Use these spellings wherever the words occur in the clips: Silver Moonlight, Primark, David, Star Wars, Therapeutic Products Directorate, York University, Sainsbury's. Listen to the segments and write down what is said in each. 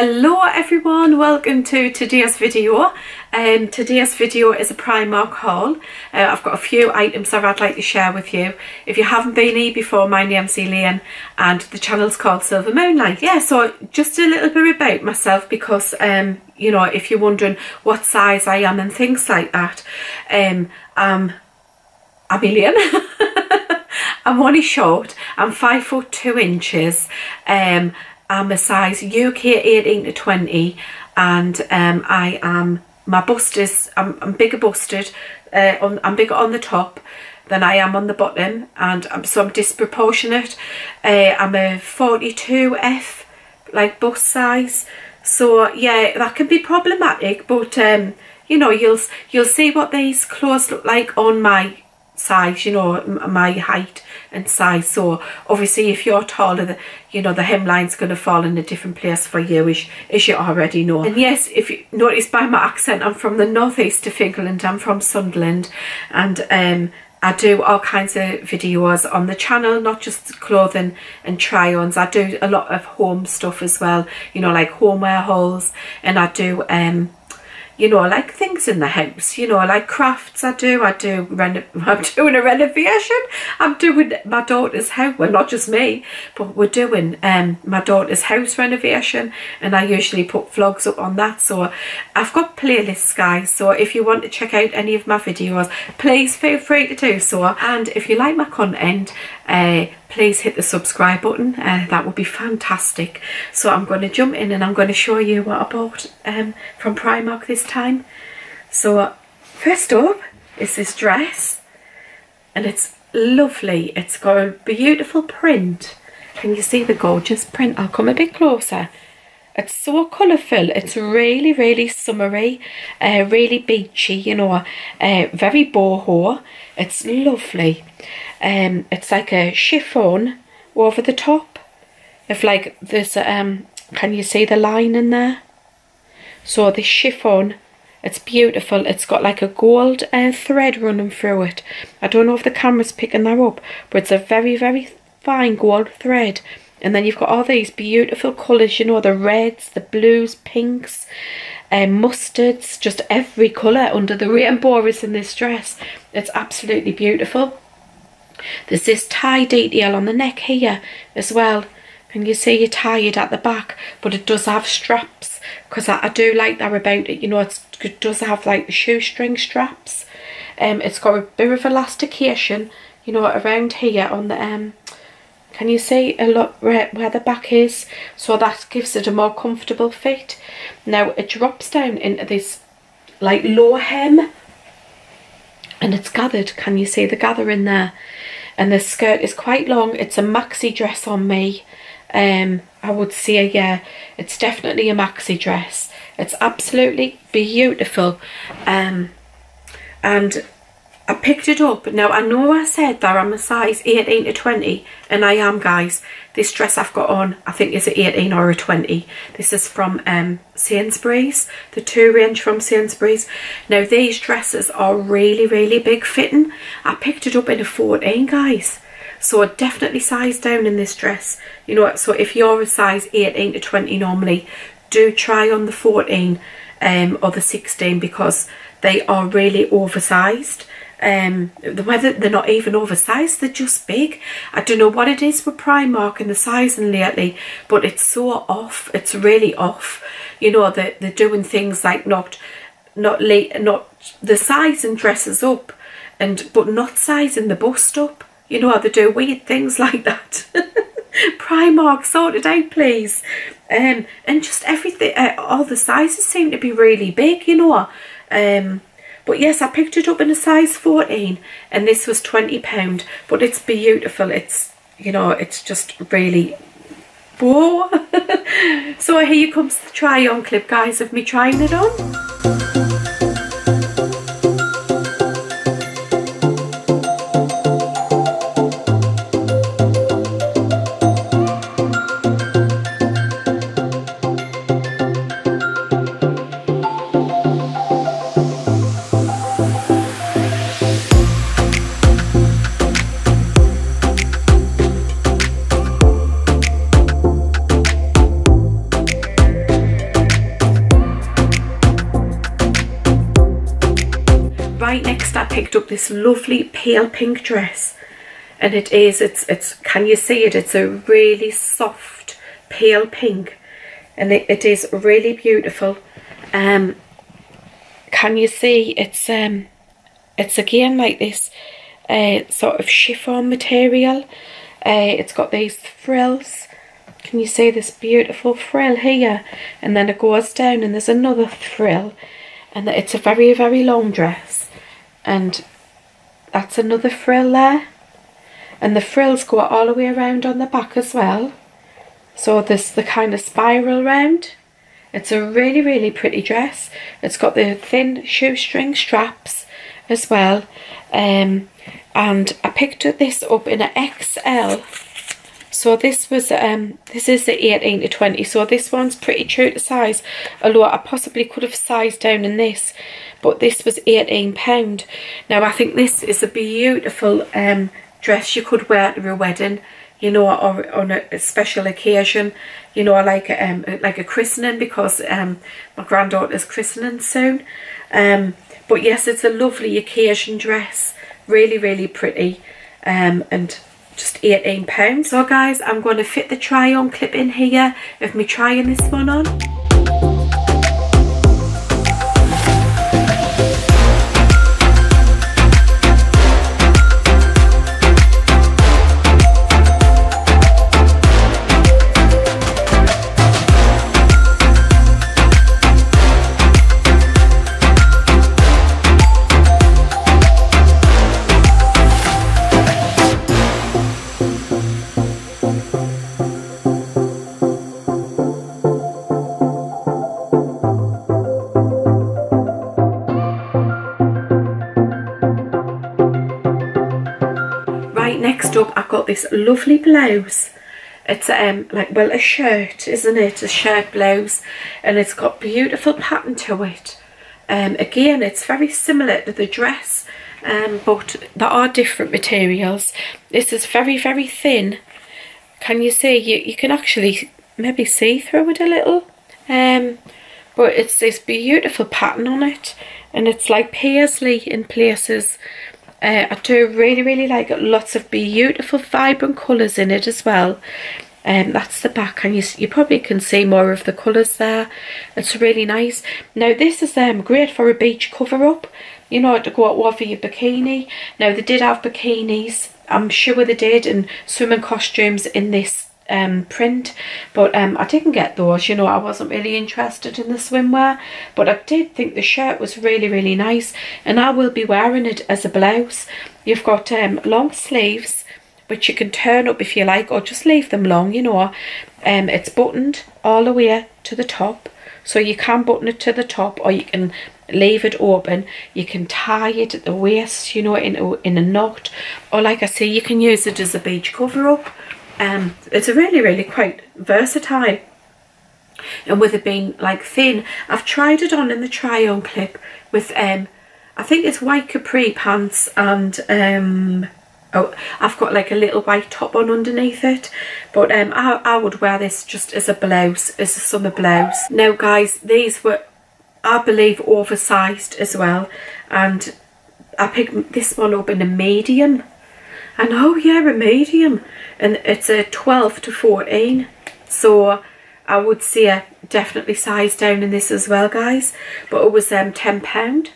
Hello everyone, welcome to today's video. Today's video is a Primark haul. I've got a few items that I'd like to share with you. If you haven't been here before, my name's Elaine and the channel's called Silver Moonlight. Yeah, so just a little bit about myself because, you know, if you're wondering what size I am and things like that, I'm Elaine. I'm only short, I'm 5 foot 2 inches. I'm a size UK 18 to 20 and I am, my bust is, I'm bigger busted, I'm bigger on the top than I am on the bottom and so I'm disproportionate. I'm a 42F like bust size, so yeah, that can be problematic, but you know, you'll see what these clothes look like on my size, you know, my height and size. So obviously if you're taller, you know, the hemline's going to fall in a different place for you, as you already know. And yes, if you notice by my accent, I'm from the northeast of England. I'm from Sunderland, and I do all kinds of videos on the channel, not just clothing and try-ons. I do a lot of home stuff as well, you know, like homeware hauls, and I do you know, like things in the house, you know, like crafts. I'm doing a renovation. I'm doing my daughter's house. Well, not just me, but we're doing my daughter's house renovation, and I usually put vlogs up on that. So I've got playlists, guys. So if you want to check out any of my videos, please feel free to do so. And if you like my content, please hit the subscribe button. That would be fantastic. So I'm going to jump in and I'm going to show you what I bought from Primark this time. So first up is this dress, and it's lovely. It's got a beautiful print. Can you see the gorgeous print? I'll come a bit closer. It's so colourful. It's really, really summery, really beachy, you know, very boho. It's lovely. It's like a chiffon over the top. If like there's, can you see the line in there? So the chiffon, it's beautiful. It's got like a gold thread running through it. I don't know if the camera's picking that up, but it's a very, very fine gold thread. And then you've got all these beautiful colours, you know, the reds, the blues, pinks, mustards, just every colour under the rainbow is in this dress. It's absolutely beautiful. There's this tie detail on the neck here as well. Can you see you tie it at the back? But it does have straps, because I do like that about it, you know, it does have like the shoestring straps. It's got a bit of elastication, you know, around here on the... can you see a lot where the back is? So that gives it a more comfortable fit. Now it drops down into this like low hem, and it's gathered. Can you see the gather in there? And the skirt is quite long. It's a maxi dress on me. I would say, yeah, it's definitely a maxi dress. It's absolutely beautiful. And I picked it up. Now, I know I said that I'm a size 18 to 20, and I am, guys. This dress I've got on, I think, is an 18 or a 20. This is from Sainsbury's, the 2 range from Sainsbury's. Now, these dresses are really, really big fitting. I picked it up in a 14, guys. So, I definitely sized down in this dress. You know, so if you're a size 18 to 20 normally, do try on the 14 or the 16, because they are really oversized. Whether they're not even oversized, they're just big. I don't know what it is with Primark and the sizing lately, but it's so off. It's really off. You know, they're doing things like not the sizing dresses up, but not sizing the bust up. You know, they do weird things like that. Primark, sort it out, please. And just everything, all the sizes seem to be really big, you know. But yes, I picked it up in a size 14, and this was £20, but it's beautiful. It's, you know, it's just really, whoa. So here comes the try on clip, guys, of me trying it on. picked up this lovely pale pink dress, and it's can you see it? It's a really soft pale pink, and it is really beautiful. Can you see it's again like this sort of chiffon material. It's got these frills. Can you see this beautiful frill here? And then it goes down and there's another frill, and it's a very, very long dress, and that's another frill there, and the frills go all the way around on the back as well, so there's the kind of spiral round. It's a really, really pretty dress. It's got the thin shoestring straps as well, and I picked this up in an XL. So this was this is the 18 to 20, so this one's pretty true to size, although I possibly could have sized down in this, but this was £18. Now I think this is a beautiful dress you could wear to a wedding, you know, or on a special occasion, you know, like a christening, because my granddaughter's christening soon. But yes, it's a lovely occasion dress, really, really pretty, and just £18. So guys, I'm going to fit the try on clip in here of me trying this one on. Next up, I've got this lovely blouse. It's like, well, a shirt, isn't it? A shirt blouse, and it's got beautiful pattern to it. Again, it's very similar to the dress, but there are different materials. This is very, very thin. Can you see? You can actually maybe see through it a little. But it's this beautiful pattern on it, and it's like paisley in places. I do really, really like it. Lots of beautiful vibrant colours in it as well. That's the back, and you probably can see more of the colours there. It's really nice. Now this is great for a beach cover up, you know, to go out with your bikini. Now they did have bikinis, I'm sure they did, and swimming costumes in this print, but I didn't get those, you know. I wasn't really interested in the swimwear, but I did think the shirt was really, really nice, and I will be wearing it as a blouse. You've got long sleeves, which you can turn up if you like, or just leave them long, you know. It's buttoned all the way to the top, so you can button it to the top, or you can leave it open. You can tie it at the waist, you know, in a knot, or like I say, you can use it as a beach cover up. It's really, really quite versatile, and with it being like thin, I've tried it on in the try on clip with I think it's white capri pants, and oh, I've got like a little white top on underneath it, but I would wear this just as a blouse, as a summer blouse. Now guys, these were, I believe, oversized as well, and I picked this one up in a medium. And oh yeah, a medium, and it's a 12 to 14, so I would say definitely size down in this as well, guys. But it was £10,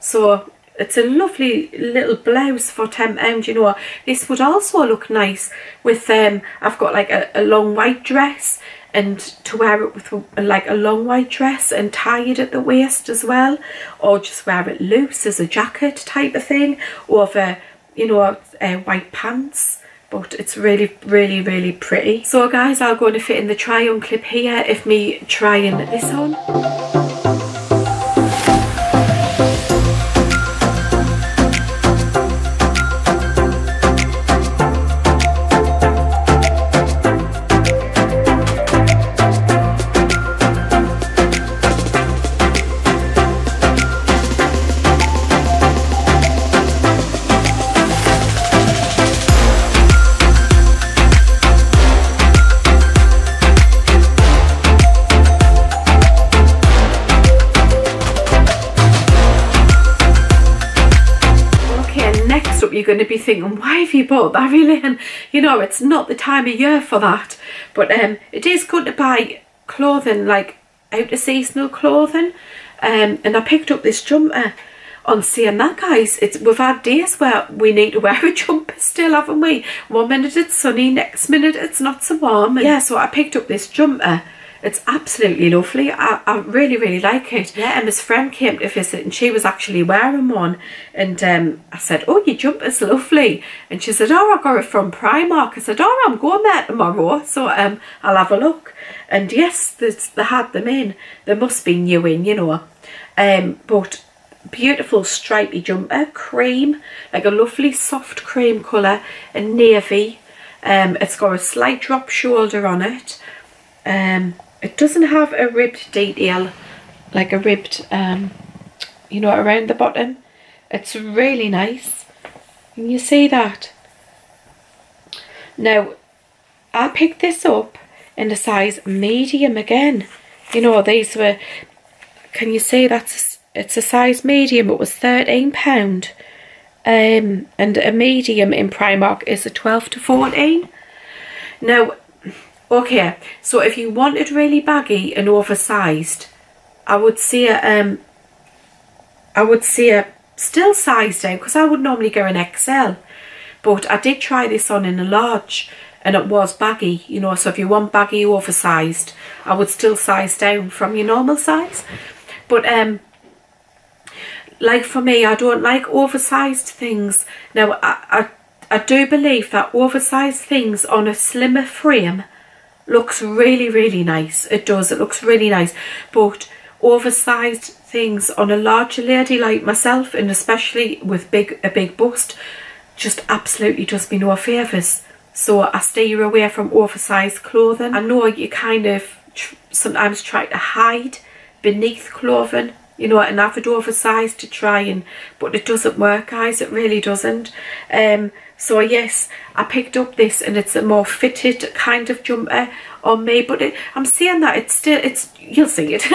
so it's a lovely little blouse for £10. You know, this would also look nice with I've got like a long white dress, and to wear it with like a long white dress and tie it at the waist as well, or just wear it loose as a jacket type of thing, or a, you know, white pants. But it's really, really, really pretty. So guys, I'll go and fit in the try on clip here of me trying this on. going to be thinking, why have you bought that really? And you know, it's not the time of year for that. But it is good to buy clothing, like out of seasonal clothing. And I picked up this jumper on seeing that, guys. We've had days where we need to wear a jumper still, haven't we? One minute it's sunny, next minute it's not so warm. And yeah, so I picked up this jumper. It's absolutely lovely. I really, really like it. Yeah, Emma's friend came to visit and she was actually wearing one. And I said, oh, your jumper's lovely. And she said, oh, I got it from Primark. I said, oh, I'm going there tomorrow, so I'll have a look. And yes, they had them in. They must be new in, you know. But beautiful stripy jumper, cream, like a lovely soft cream colour and navy. It's got a slight drop shoulder on it. It doesn't have a ribbed detail, like a ribbed, you know, around the bottom. It's really nice. Can you see that? Now, I picked this up in a size medium again. You know, these were, can you see that's, it's a size medium. It was £13. And a medium in Primark is a 12 to 14. Now, okay, so if you wanted really baggy and oversized, I would say still size down, because I would normally go in XL, but I did try this on in a large and it was baggy, you know. So if you want baggy oversized, I would still size down from your normal size. But like for me, I don't like oversized things. Now I do believe that oversized things on a slimmer frame looks really, really nice. It does, it looks really nice. But oversized things on a larger lady like myself, and especially with a big bust, just absolutely does me no favours. So I steer away from oversized clothing. I know you kind of sometimes try to hide beneath clothing, you know, and have it oversized to try and, but it doesn't work, guys, it really doesn't. So yes, I picked up this, and it's a more fitted kind of jumper on me, but I'm saying that it's still, you'll see it.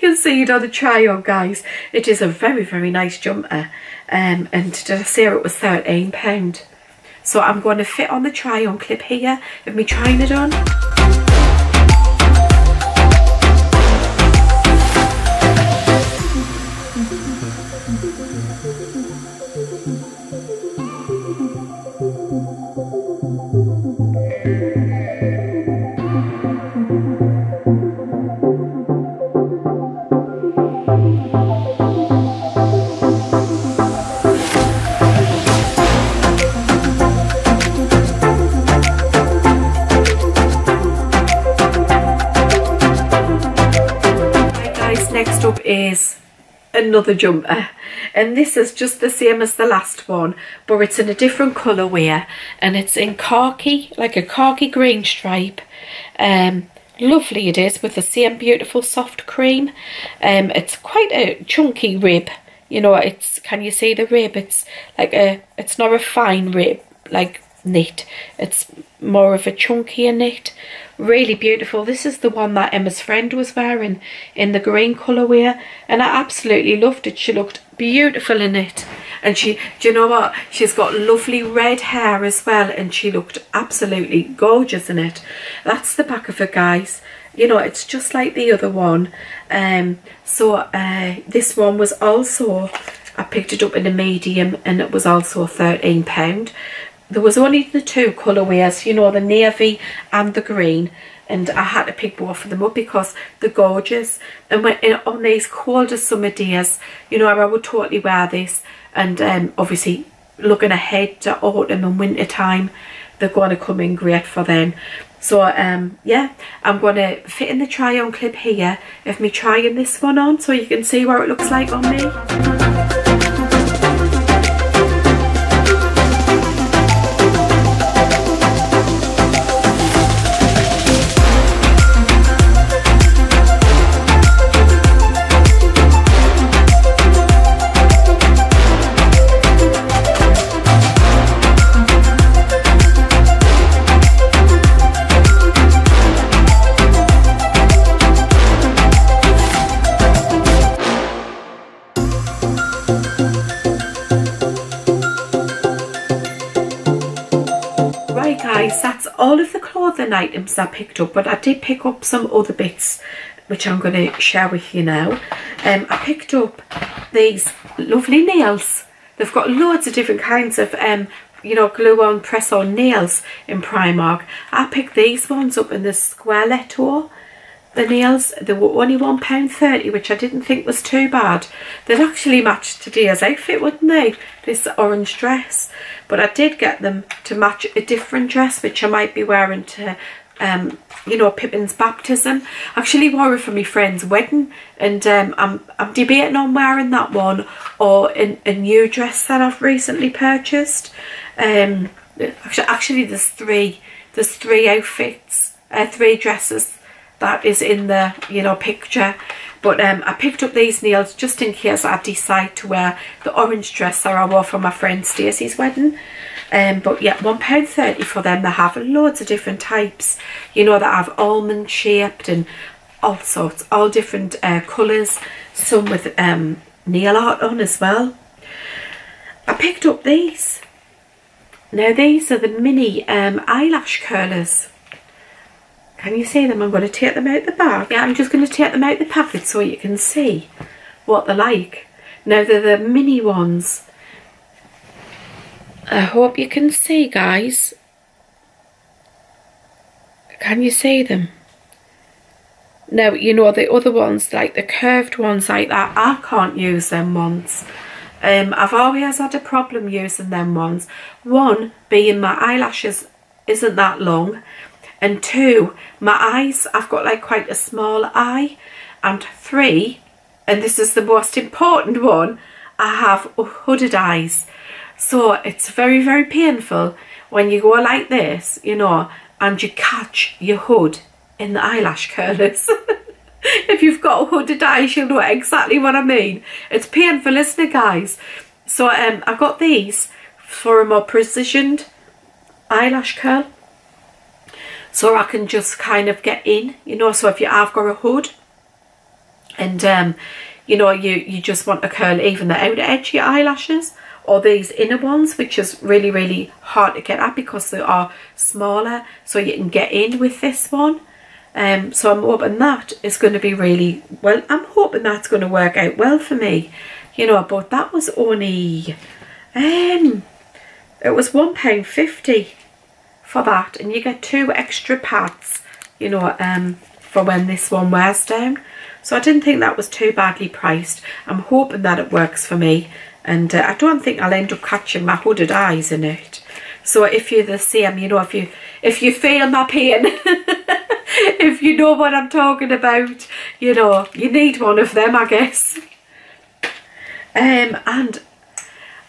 You'll see it on the try on, guys. It is a very, very nice jumper. And did I say it was £13? So I'm going to fit on the try on clip here of me trying it on. Next up is another jumper, and this is just the same as the last one, but it's in a different colourway, and it's in khaki, like a khaki green stripe. Lovely it is, with the same beautiful soft cream. It's quite a chunky rib, you know. It's, can you see the rib? It's like a, it's not a fine rib like knit, it's more of a chunkier knit. Really beautiful. This is the one that Emma's friend was wearing in the green colourway, and I absolutely loved it. She looked beautiful in it, and she, do you know what, she's got lovely red hair as well, and she looked absolutely gorgeous in it. That's the back of it, guys. You know, it's just like the other one. This one was also, I picked it up in a medium, and it was also £13. There was only the two colourways, you know, the navy and the green, and I had to pick both of them up because they're gorgeous. And when, on these colder summer days, you know, I would totally wear this. And obviously, looking ahead to autumn and winter time, they're going to come in great for them. So yeah, I'm going to fit in the try on clip here of me trying this one on, so you can see what it looks like on me. guys, that's all of the clothing items I picked up, but I did pick up some other bits which I'm going to share with you now. I picked up these lovely nails. They've got loads of different kinds of you know, glue on, press on nails in Primark. I picked these ones up in the square letter. The nails, they were only £1.30, which I didn't think was too bad. They'd actually matched today's outfit, wouldn't they? This orange dress. But I did get them to match a different dress, which I might be wearing to, you know, Pippin's baptism. I actually wore it for my friend's wedding, and I'm debating on wearing that one or a new dress that I've recently purchased. Actually, there's three outfits, three dresses that is in the, you know, picture. But I picked up these nails just in case I decide to wear the orange dress that I wore for my friend Stacey's wedding. But yeah, £1.30 for them. They have loads of different types, you know, that have almond shaped and all sorts, all different colours, some with nail art on as well. I picked up these. Now these are the mini eyelash curlers. Can you see them? I'm going to take them out the bag. Yeah, I'm just going to take them out the packet so you can see what they're like. Now they're the mini ones. I hope you can see, guys. Can you see them? Now, you know, the other ones, like the curved ones like that, I can't use them ones. I've always had a problem using them ones. One, being my eyelashes isn't that long. And two, my eyes, I've got like quite a small eye. And three, and this is the most important one, I have hooded eyes. So it's very, very painful when you go like this, you know, and you catch your hood in the eyelash curlers. If you've got hooded eyes, you'll know exactly what I mean. It's painful, isn't it, guys? So I got these for a more precisioned eyelash curl. So I can just kind of get in, you know, so if you have got a hood and, you know, you just want to curl even the outer edge of your eyelashes or these inner ones, which is really, really hard to get at because they are smaller, so you can get in with this one. So I'm hoping that is going to be really, well, I'm hoping that's going to work out well for me, you know, but that was only, it was £1.50. for that, and you get two extra pads, you know, for when this one wears down. So I didn't think that was too badly priced. I'm hoping that it works for me, and I don't think I'll end up catching my hooded eyes in it. So if you're the same, you know, if you feel my pain, if you know what I'm talking about, you know, you need one of them, I guess. And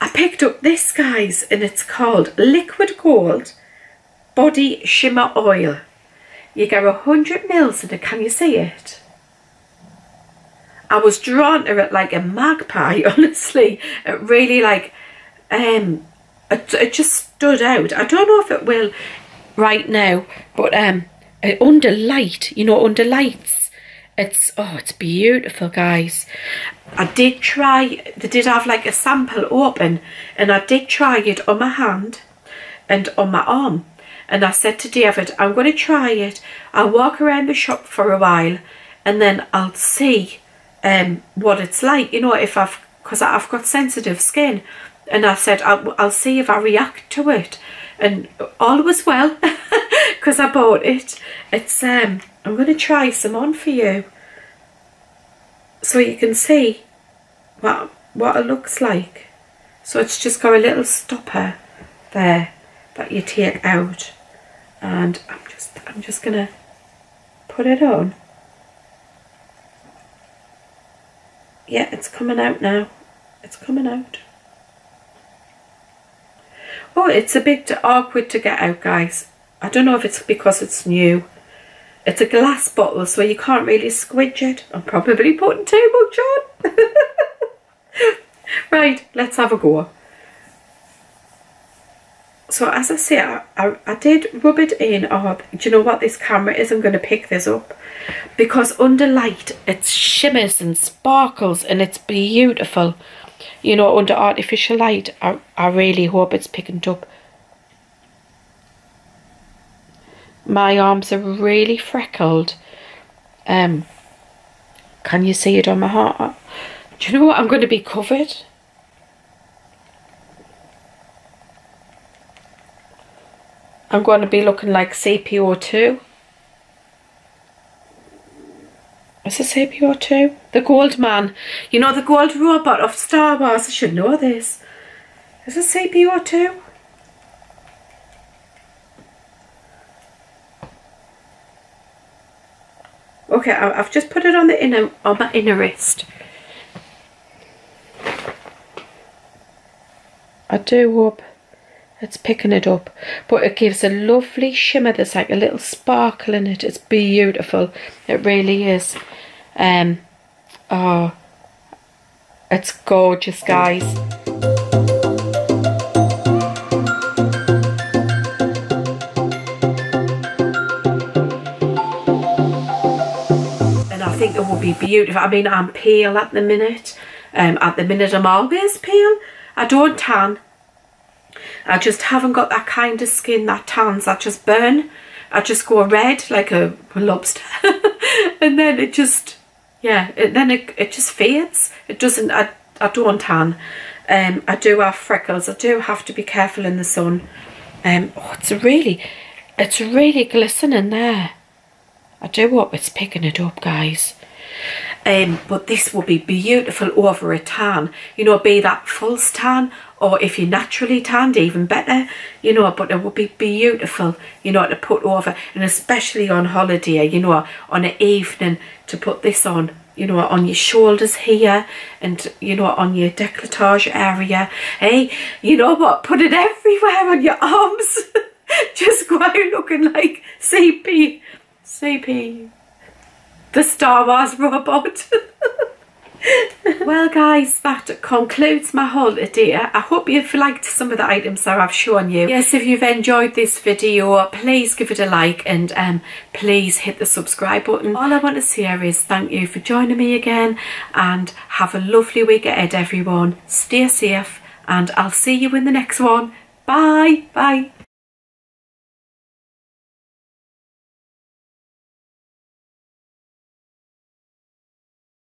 I picked up this, guys, and it's called Liquid Gold Body Shimmer Oil. You get 100ml in it. Can you see it? I was drawn to it like a magpie, honestly. It really, like, it just stood out. I don't know if it will right now, but under light, you know, under lights, it's, oh, it's beautiful, guys. I did try, they did have like a sample open, and I did try it on my hand and on my arm. And I said to David, I'm going to try it. I'll walk around the shop for a while and then I'll see what it's like. You know, if I've, because I've got sensitive skin. And I said, I'll see if I react to it. And all was well, because I bought it. It's, I'm going to try some on for you, so you can see what it looks like. So it's just got a little stopper there that you take out, and I'm just gonna put it on. Yeah, it's coming out now. It's coming out. Oh, it's a bit awkward to get out, guys. I don't know if it's because it's new. It's a glass bottle, so you can't really squidge it. I'm probably putting too much on. Right, let's have a go. So as I say, I did rub it in. Oh, do you know what this camera is? I'm going to pick this up, because under light it shimmers and sparkles and it's beautiful. You know, under artificial light, I really hope it's picking up. My arms are really freckled. Can you see it on my heart? Do you know what? I'm going to be covered. I'm going to be looking like CPO 2. Is it CPO 2? The gold man. You know, the gold robot of Star Wars. I should know this. Is it CPO 2? Okay, I've just put it on the inner, on my inner wrist. I do hope it's picking it up, but it gives a lovely shimmer. There's like a little sparkle in it. It's beautiful. It really is. Oh, it's gorgeous, guys. It will be beautiful. I mean, I'm pale at the minute. I'm always pale. I don't tan. I just haven't got that kind of skin that tans. I just burn. I just go red like a lobster. And then it just, yeah, and then it just fades. It doesn't, I don't tan. I do have freckles. I do have to be careful in the sun. Oh, it's really glistening there. I do hope it's picking it up, guys. But this will be beautiful over a tan. You know, be that false tan, or if you're naturally tanned, even better. You know, but it will be beautiful, you know, to put over. And especially on holiday, you know, on an evening, to put this on, you know, on your shoulders here and, you know, on your décolletage area. Hey, you know what? Put it everywhere on your arms. Just go out looking like CP, the Star Wars robot. Well, guys, that concludes my haul today. I hope you've liked some of the items that I've shown you. Yes, if you've enjoyed this video, please give it a like, and please hit the subscribe button. All I want to say is thank you for joining me again, and have a lovely week ahead, everyone. Stay safe, and I'll see you in the next one. Bye.